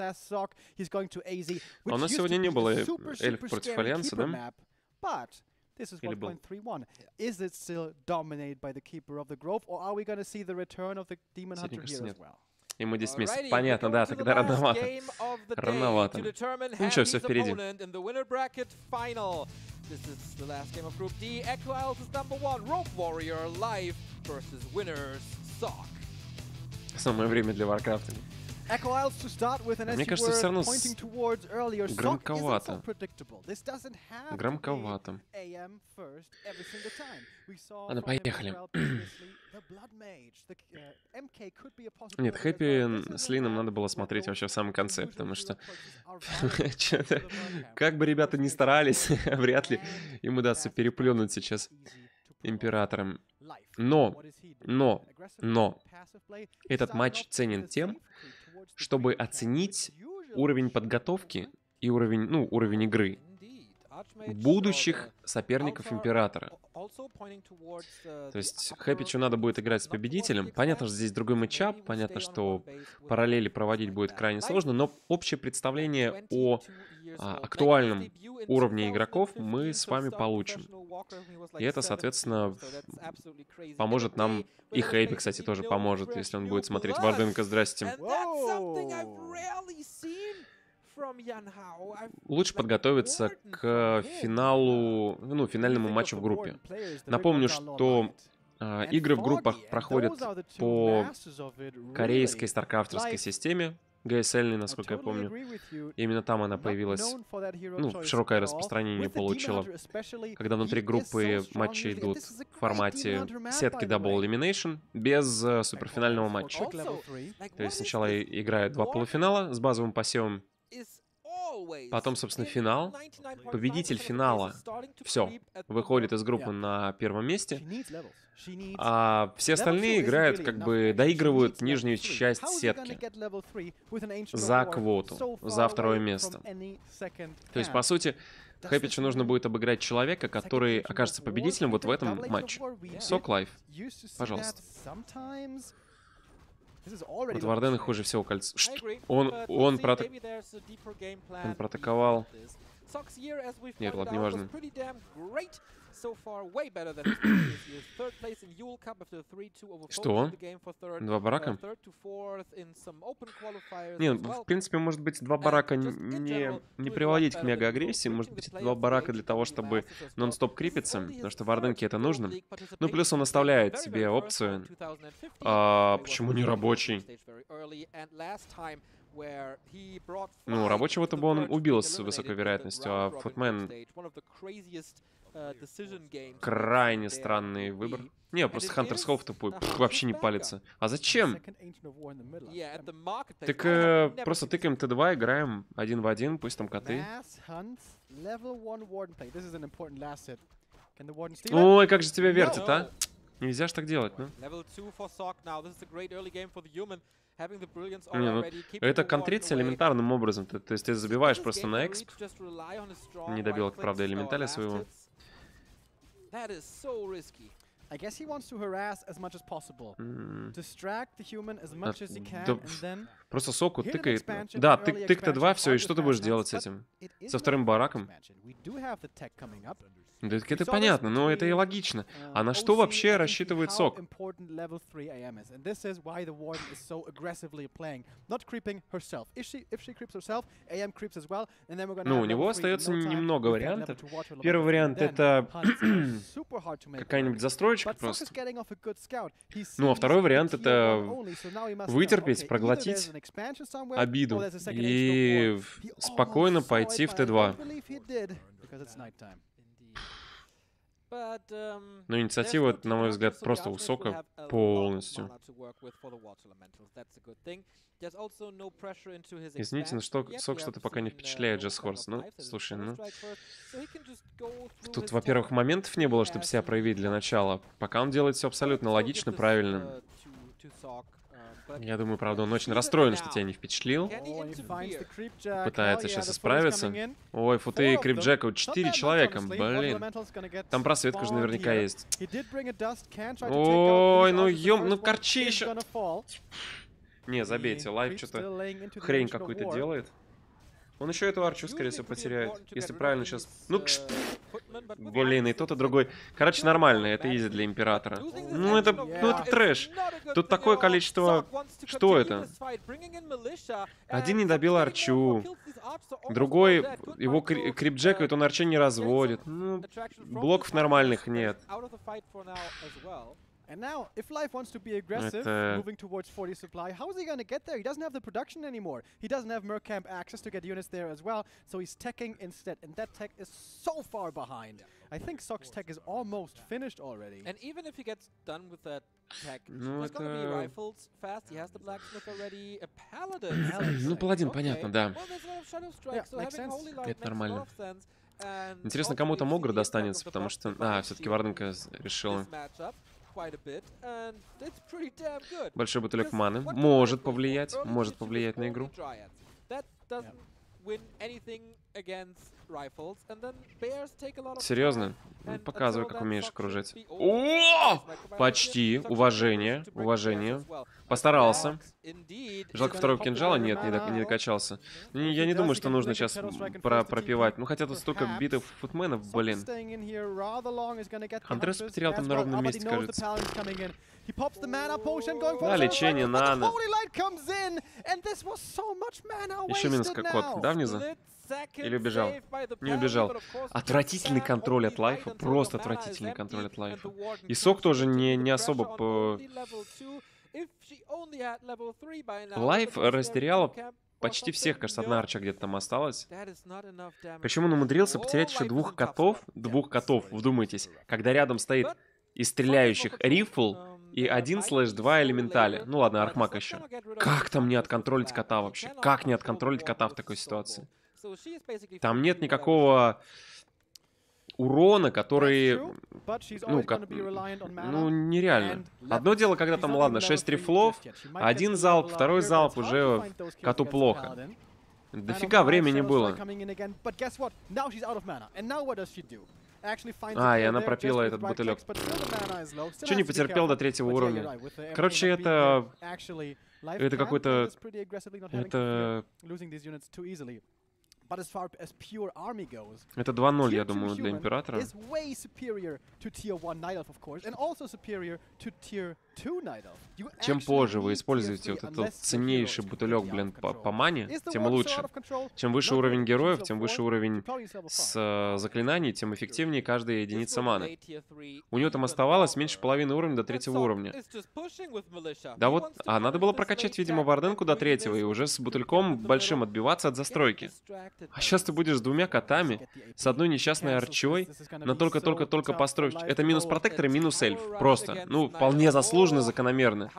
А у нас сегодня не было эльф против Альянса, да? Или был? И мы 10 месяцев. Понятно, да, тогда рановато. Рановато. Ничего, все впереди. Самое время для Warcraft. Мне кажется, все равно громковато. Громковато. Ладно, поехали. Нет, Хэппи с Лином надо было смотреть вообще в самом конце, потому что как бы ребята ни старались, вряд ли им удастся переплюнуть сейчас Императором. Но этот матч ценен тем, чтобы оценить уровень подготовки и уровень, уровень игры будущих соперников Императора. То есть Хэппичу надо будет играть с победителем. Понятно, что здесь другой матчап, понятно, что параллели проводить будет крайне сложно, но общее представление о актуальном уровне игроков мы с вами получим. И это, соответственно, поможет нам. И Хэппи, кстати, тоже поможет, если он будет смотреть. Варденко, здрасте. Лучше подготовиться к финалу, финальному матчу в группе. Напомню, что игры в группах проходят по корейской старкрафтерской системе, GSL, насколько я помню. Именно там она появилась, широкое распространение получила, когда внутри группы матчи идут в формате сетки Double Elimination без суперфинального матча. То есть сначала играют два полуфинала с базовым посевом, потом, собственно, финал. Победитель финала, все, выходит из группы на первом месте. А все остальные играют, доигрывают нижнюю часть сетки за квоту, за второе место. То есть, по сути, Хэппичу нужно будет обыграть человека, который окажется победителем вот в этом матче. Сок Лайф, пожалуйста. Вот Варден хуже всего кольца. Он протаковал. Нет, ладно, неважно. Что? Два барака? Нет, в принципе, может быть, два барака не приводить к мега-агрессии. Может быть, два барака для того, чтобы нон-стоп крепиться, потому что в Варденке это нужно. Ну, плюс он оставляет себе опцию. Почему не рабочий? Ну, рабочего-то бы он убил с высокой вероятностью, а Футмен... Крайне странный выбор. Не, просто Hunter's Hope тупой, вообще не палится. А зачем? Так просто тыкаем Т2, играем один в один, пусть там коты. Ой, как же тебя вертит, а? Нельзя же так делать, ну? Это контрится элементарным образом. То есть ты забиваешь просто на эксп. Не добил, правда, элементаля своего. Просто Соку тыкает. Да, тык-то 2, все, и что ты будешь делать с этим? Со вторым бараком? Да это понятно, но это и логично. А на что вообще рассчитывает Сок? Ну, у него остается немного вариантов. Первый вариант — это какая-нибудь застройка просто. Ну, а второй вариант — это вытерпеть, проглотить обиду и спокойно пойти в Т2. Но инициатива, на мой взгляд, просто высокая полностью. Извините, но Сок что-то пока не впечатляет Jazz Horse. Ну, слушай, тут, во-первых, моментов не было, чтобы себя проявить для начала. Пока он делает все абсолютно логично, правильно. Я думаю, правда, он очень расстроен, что тебя не впечатлил. Пытается сейчас исправиться. Ой, футы Крипджека. 4 человека, блин. Там просветка уже наверняка есть. Ой, ну корчи еще. Не, забейте, лайф что-то хрень какую-то делает. Он еще эту арчу, скорее всего, потеряет. Если правильно сейчас... Ну, блин, и тот, и другой. Короче, нормально, это изи для Императора. Ну, это трэш. Тут такое количество... Что это? Один не добил арчу. Другой его крипджекает, он арчу не разводит. Ну, блоков нормальных нет. And now, if Life wants to be aggressive, moving towards 40 supply, how is he going to get there? He doesn't have the production anymore. He doesn't have Mercamp access to get units there as well, so he's teching instead, and that tech is so far behind. I think Sok's tech is almost finished already. And even if he gets done with that tech, there's going to be rifles fast. He has the blacksmith already, a paladin. Ну, паладин, понятно, да. Это нормально. Интересно, кому там Огр достанется, потому что... А, все-таки Варденка решила. Большой бутылек маны может повлиять на игру. Серьезно? Показывай, как умеешь окружать. О! Почти. Уважение. Уважение. Постарался. Жалко, второго кинжала нет, не докачался. Я не думаю, что нужно сейчас пропивать. Ну, хотя тут столько битых футменов, блин. Хантерс потерял там на ровном месте, кажется. Да, лечение надо. Еще минус кот, да, внизу? Или убежал? Не убежал. Отвратительный контроль от лайфа. Просто отвратительный контроль от лайфа. И Сок тоже не особо... Лайф растеряла почти всех, кажется, одна арча где-то там осталась. Почему он умудрился потерять еще двух котов? Двух котов, вдумайтесь. Когда рядом стоит из стреляющих рифл и 1/2 элементали. Ну ладно, архмаг еще. Как там не отконтролить кота вообще? Как не отконтролить кота в такой ситуации? Там нет никакого... урона, который, ну, нереально. Одно дело, когда там, ладно, 6 рифлов, один залп, второй залп, уже коту плохо. Дофига времени было. А, и она пропила этот бутылек. Че не потерпел до 3-го уровня. Короче, это какой-то... Это... Это 2-0, я думаю, для Императора. Чем позже вы используете вот этот ценнейший бутылек, блин, по мане, тем лучше. Чем выше уровень героев, тем выше уровень с заклинаний, тем эффективнее каждая единица маны. У него там оставалось меньше половины уровня до 3-го уровня. Да вот, а надо было прокачать, видимо, Варденку до 3-го и уже с бутыльком большим отбиваться от застройки. А сейчас ты будешь с двумя котами, с одной несчастной арчой, на только-только-только построить. Это минус протектор и минус эльф. Просто. Ну, вполне заслуженно, закономерно.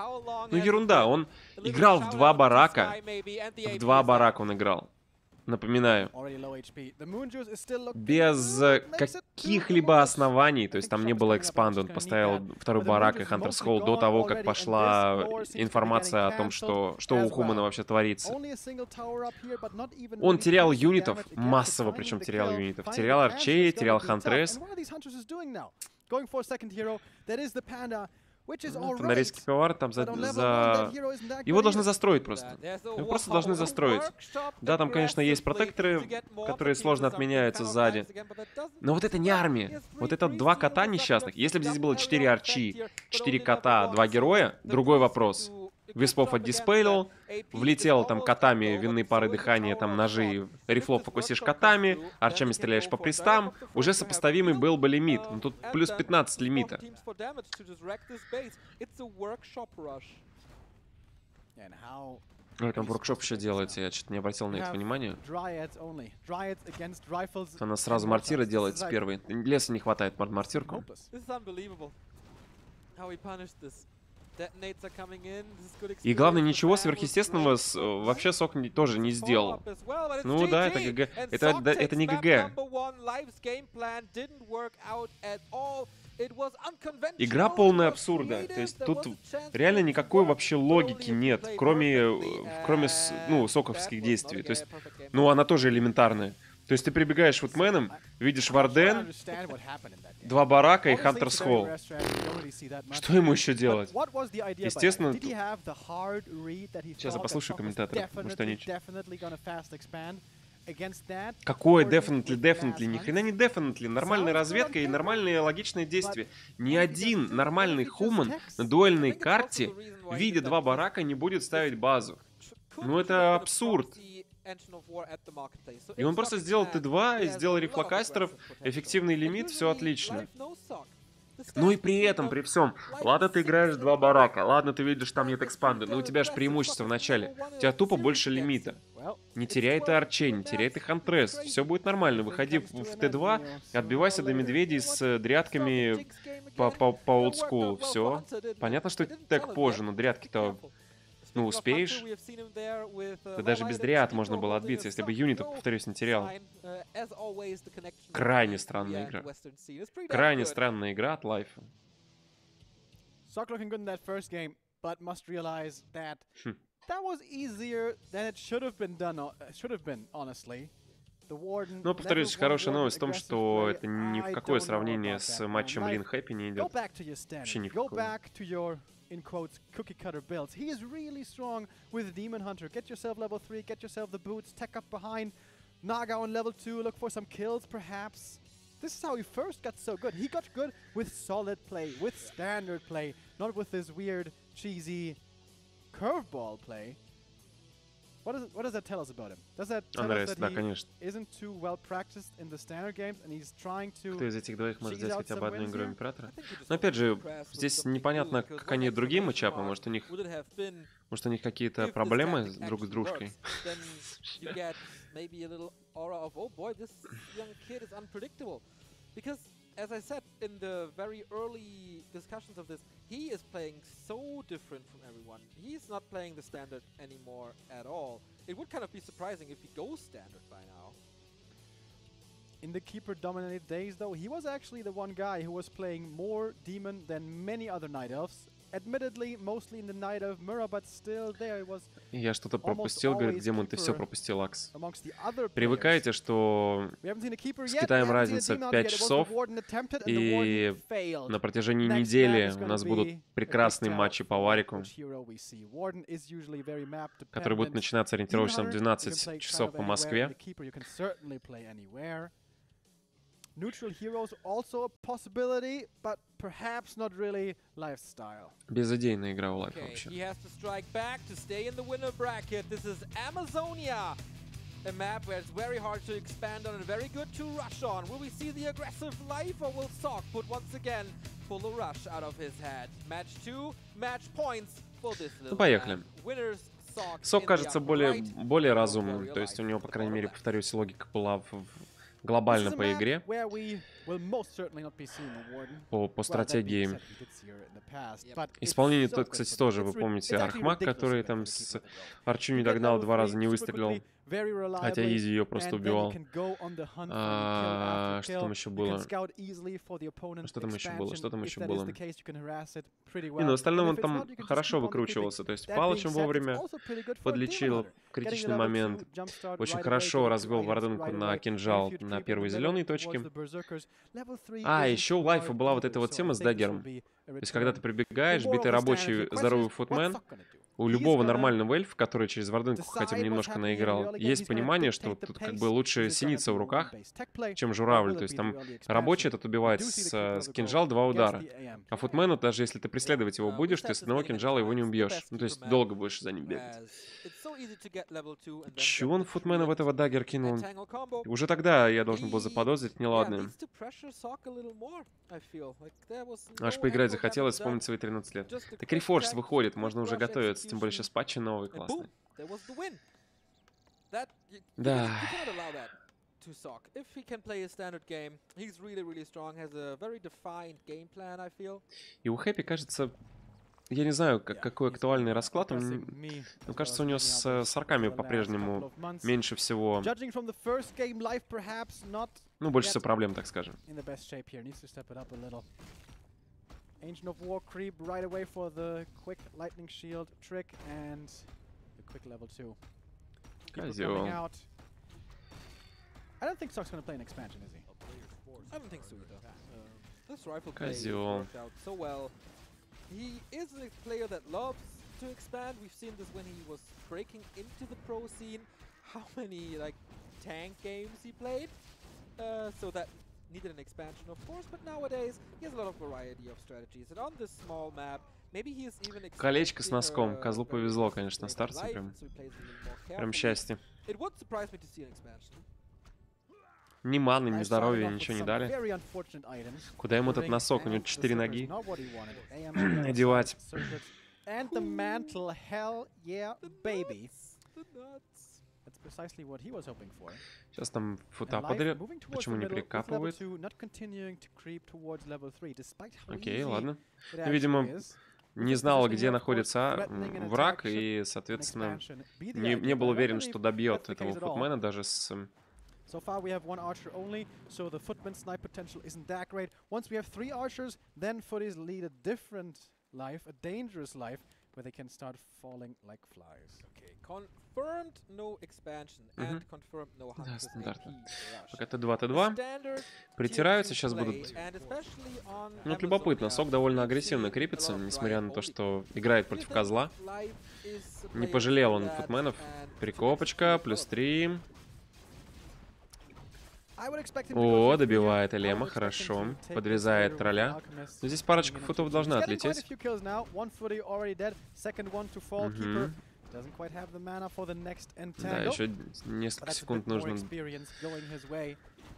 Ну, ерунда. Он играл в 2 барака. В 2 барака он играл. Напоминаю. Без каких-либо оснований. То есть там не было экспанда. Он поставил 2 барак и Hunter's Hope до того, как пошла информация о том, что у Хумана вообще творится. Он терял юнитов. Массово причем терял юнитов. Терял арчей, терял Хантрес. Тонарийский пивовар там Его должны застроить просто. Его просто должны застроить. Да, там, конечно, есть протекторы, которые сложно отменяются сзади. Но вот это не армия. Вот это 2 кота несчастных. Если бы здесь было 4 арчи, 4 кота, 2 героя, другой вопрос. Виспов отдиспейлил, влетел там котами винные пары дыхания, там ножи, рифлов фокусишь котами, арчами стреляешь по пристам, уже сопоставимый был бы лимит. Но тут плюс 15 лимита. Там воркшоп еще делаете, я что-то не обратил на это внимание. Она сразу мортира делает с первой. Леса не хватает под мортирку. И главное, ничего сверхъестественного вообще Сок тоже не сделал. Ну да, это ГГ. Это не ГГ. Игра полная абсурда. То есть тут реально никакой вообще логики нет, кроме соковских действий. То есть, ну, она тоже элементарная. То есть ты прибегаешь вот мэном, видишь Варден, два барака и Hunter's Hope. Что ему еще делать? Естественно... Сейчас я послушаю комментаторов, потому что они... Какое definitely? Ни хрена не definitely. Нормальная разведка и нормальные логичные действия. Ни один нормальный хуман на дуэльной карте, видя два барака, не будет ставить базу. Ну это абсурд. И он просто сделал Т2 и сделал рефлокастеров, эффективный лимит, все отлично. Ну и при этом, при всем, ладно, ты играешь два барака, ладно, ты видишь, там нет экспанда, но у тебя же преимущество в начале. У тебя тупо больше лимита. Не теряй ты арчей, не теряй ты хантрес, все будет нормально. Выходи в Т2, отбивайся до медведей с дрядками по олдскулу, все. Понятно, что так позже, но дрядки-то... Ну, успеешь? Да даже без дриад можно было отбиться, если бы юнитов, повторюсь, не терял. Крайне странная игра. Крайне странная игра от Life. Но, повторюсь, хорошая новость в том, что это ни в какое сравнение с матчем Лин Хэппи не идет. Вообще ни в какое. In quotes, cookie cutter builds. He is really strong with Demon Hunter. Get yourself level 3, get yourself the boots, tech up behind. Naga on level 2, look for some kills perhaps. This is how he first got so good. He got good with solid play, with standard play, not with this weird, cheesy curveball play. What does that tell us about him? Does that tell us that he isn't too well practiced in the standard games and he's trying to... Кто из этих двоих может взять хотя бы одну игру Императора? Но опять же, здесь непонятно, как они другие матчапы, может у них какие-то проблемы друг с дружкой. As I said in the very early discussions of this, he is playing so different from everyone. He's not playing the standard anymore at all. It would kind of be surprising if he goes standard by now. In the Keeper-dominated days, though, he was actually the one guy who was playing more Demon than many other Night Elves. Admittedly, mostly in the Night Elf Mirror, but still there it was. Я что-то пропустил, говорит Демон, ты все пропустил, Акс. Привыкайте, что с Китаем разница 5 часов, и на протяжении недели у нас будут прекрасные матчи по Варику, которые будут начинаться ориентировочно в 12 часов по Москве. Безыдейная игра у Life вообще. Ну, поехали. Сок кажется более разумным, то есть у него, по крайней мере, повторюсь, логика была в... глобально по игре, по стратегии. Исполнение тут, кстати, тоже, вы помните, Архмаг, который там с арчу не догнал, два раза не выстрелил, хотя Изи ее просто убивал. Что там еще было? И на остальном он там хорошо выкручивался, то есть палочем вовремя подлечил в критичный момент, очень хорошо развел варденку на кинжал на первой зеленой точке. А, еще у Лайфа была вот эта вот тема с даггером. То есть, когда ты прибегаешь, битый рабочий, здоровый футмен, у любого нормального эльфа, который через варденку хотя бы немножко наиграл, есть понимание, что тут как бы лучше синица в руках, чем журавль. То есть там рабочий этот убивает с кинжал два удара. А футмену, даже если ты преследовать его будешь, ты с одного кинжала его не убьешь. Ну, то есть долго будешь за ним бегать. Чего он футмена в этого даггер кинул? Уже тогда я должен был заподозрить неладное. Аж поиграть захотелось, вспомнить свои 13 лет. Так Reforged выходит, можно уже готовиться, тем более сейчас патчи новые, классные. Да. To SOK. If he can play his standard game, he's really strong, has a very defined game plan, I feel. И у Хэппи, кажется, я не знаю, какой актуальный расклад, но кажется, у него с сарками по-прежнему меньше всего, ну, больше всего проблем, так скажем. Ancient of War creep right away for the quick lightning shield trick and the quick level 2. Coming out. I don't think Sok's gonna play an expansion, is he? I don't think so either. This rifle play worked out so well. He is a player that loves to expand. We've seen this when he was breaking into the pro scene, how many like tank games he played. So that needed an expansion, of course, but nowadays he has a lot of variety of strategies. And on this small map, maybe he is even колечко с носком. Козлу повезло, конечно, на старте. Прям счастье. It would surprise me to see an expansion. Ни маны, ни здоровья, ничего не дали. Куда ему этот носок? У него 4 ноги. Одевать. Сейчас там фута подряд. Почему не прикапывает? Окей, ладно. Ну, видимо, не знал, где находится враг, и, соответственно, не был уверен, что добьет этого футмена даже с... So far we have 1 archer only, so the footman snipe potential isn't that great. Once we have 3 archers, then footies lead a different life, a dangerous life, where they can start falling like flies. Okay, confirmed no expansion and confirmed no hunter. Да, стандартно. Пока Т2. Притираются, сейчас будут... Ну, любопытно, Сок довольно агрессивно крепится, несмотря на то, что играет против козла. Не пожалел он футменов. Прикопочка, +3. О, добивает Элема, хорошо. Подрезает тролля. Но здесь парочка футов должна отлететь. Да, еще несколько секунд нужно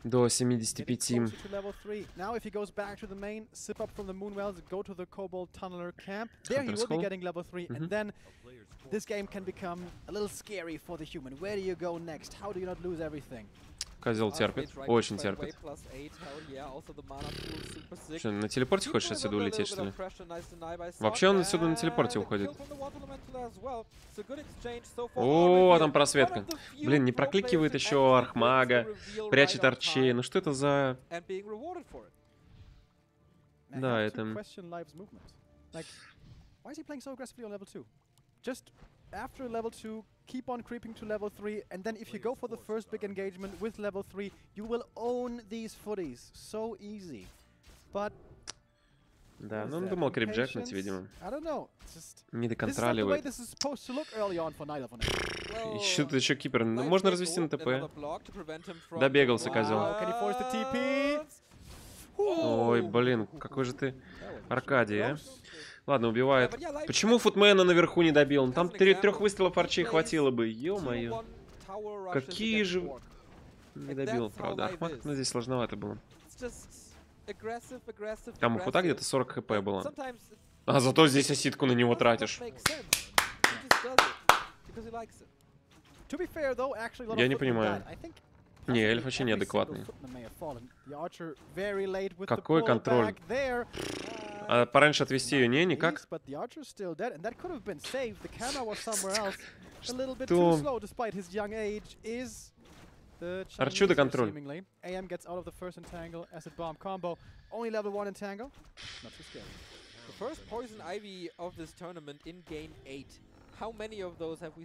до 75. Козел терпит, очень терпит. Что, на телепорте хочешь отсюда улететь, что ли? Вообще он отсюда на телепорте уходит. О, там просветка. Блин, не прокликивает еще архмага, прячет арчей. Ну что это за... Да, это... After level 2, keep on creeping to level 3, and then if you go for the first big engagement with level 3, you will own these footies. So easy. But... Да, ну он думал крипджекнуть, видимо. Не доконтроливает. Еще тут еще кипер. Можно развести на ТП. Добегался козел. Ой, блин, какой же ты Аркадий, а? Ладно, убивает. Почему футмена наверху не добил? Ну, там 3 выстрелов арчей хватило бы. Ё-моё. Какие же... Не добил, правда. Ахмат, ну здесь сложновато было. Там у фута где-то 40 хп было. А зато здесь оситку на него тратишь. Я не понимаю. Не, эльф вообще неадекватный. Какой контроль? А пораньше отвести ее? Не, никак. Арчу до контроль.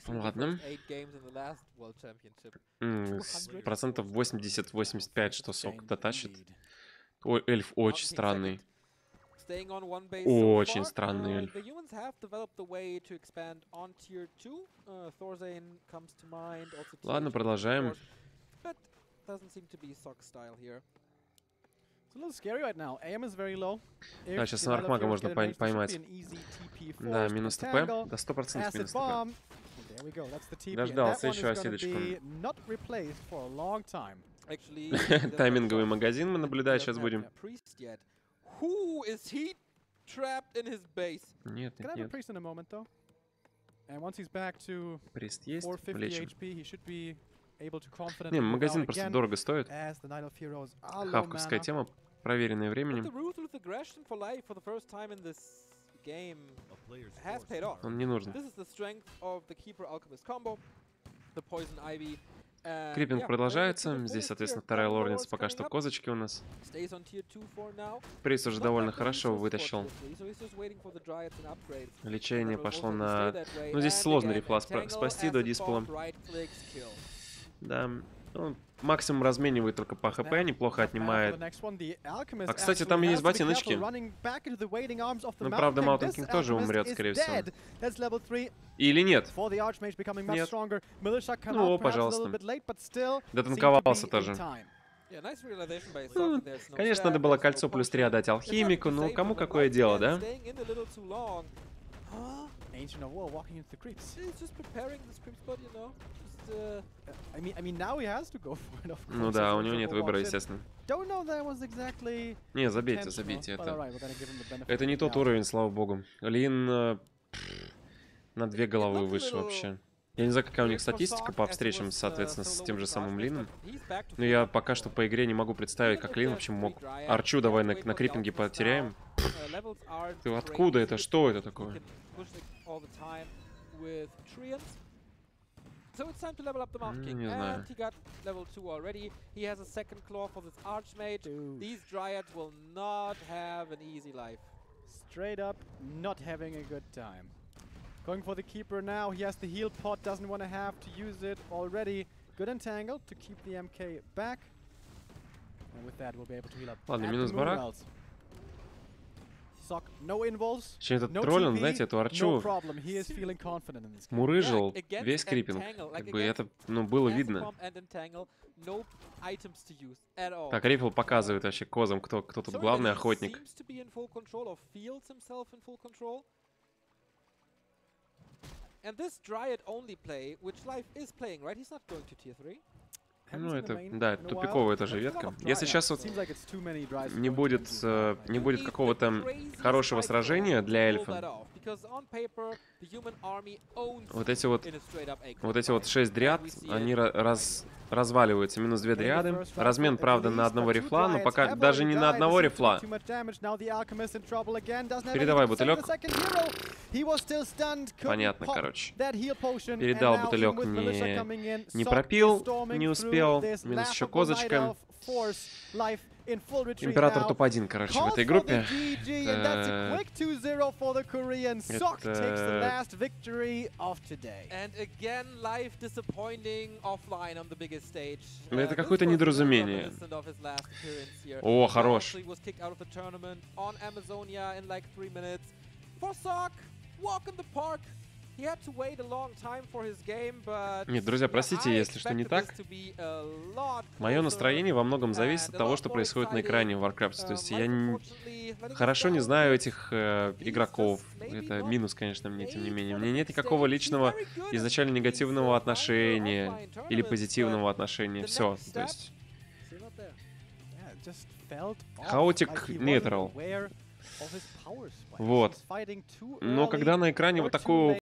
Ладно. 80-85%, что Сок дотащит. Ой, эльф очень странный. Очень странный эльф. Ладно, продолжаем. Да, сейчас на архмага можно поймать. Да, минус ТП. Да, 100% минус ТП. Дождался еще оседочку. Тайминговый магазин мы наблюдать сейчас будем. Нет, нет, нет. Прист есть, лечим. Не, магазин просто дорого стоит. Хавковская тема, проверенная временем. Он не нужен. Крипинг продолжается. Здесь, соответственно, вторая лорница пока что козочки у нас. Приз уже довольно хорошо вытащил. Лечение пошло на... Ну, здесь сложно рефлас спасти до диспела. Да, Он максимум разменивает только по хп, неплохо отнимает. А, кстати, там есть ботиночки. Но, правда, Mountain King тоже умрет, скорее всего. Или нет? Нет. Ну, о, пожалуйста. Дотанковался тоже. Ну, конечно, надо было кольцо плюс 3 отдать алхимику, но кому какое дело, да? Ancient of War walking into the creeps. He's just preparing this creeps body, you know. I mean, now he has to go for it, of course. Ну да, у него нет выбора, естественно. Don't know that was exactly. Не, забейте это. Это не тот уровень, слава богу. Лин на 2 головы выше вообще. Я не знаю, какая у них статистика по встречам, соответственно, с тем же самым Лином. Но я пока что по игре не могу представить, как Лин вообще мог... Арчу давай на криппинге потеряем. Ты откуда это? Что это такое? Не знаю. Going for the keeper now. He has the heal pot, doesn't want to have to use it already. Good entangle to keep the MK back. And with that, we'll be able to heal up. Ладно, минус барак. Чем этот тролль, он, знаете, эту арчу мурыжил весь криппинг. Как бы это, ну, было видно. Так, Рифл показывает вообще козам, кто тут главный охотник. Ну, это, да, тупиковая тоже ветка. Если сейчас вот не будет какого-то хорошего сражения для эльфа, вот эти 6 дриад, они разваливаются. Минус 2 дриады. Размен, правда, на одного рифла, но пока даже не на одного рифла. Передавай бутылек. Понятно, короче. Передал бутылек, не пропил, не успел. Минус еще козочка. Император топ-1, короче, в этой группе. Это какое-то недоразумение. О, хорош. Нет, друзья, простите, если что не так. Мое настроение во многом зависит от того, что происходит на экране в Warcraft. То есть я хорошо не знаю этих игроков. Это минус, конечно, мне, тем не менее. У меня нет никакого личного изначально негативного отношения или позитивного отношения. Все, то есть... Хаотик нейтрал. Вот. Но когда на экране вот такую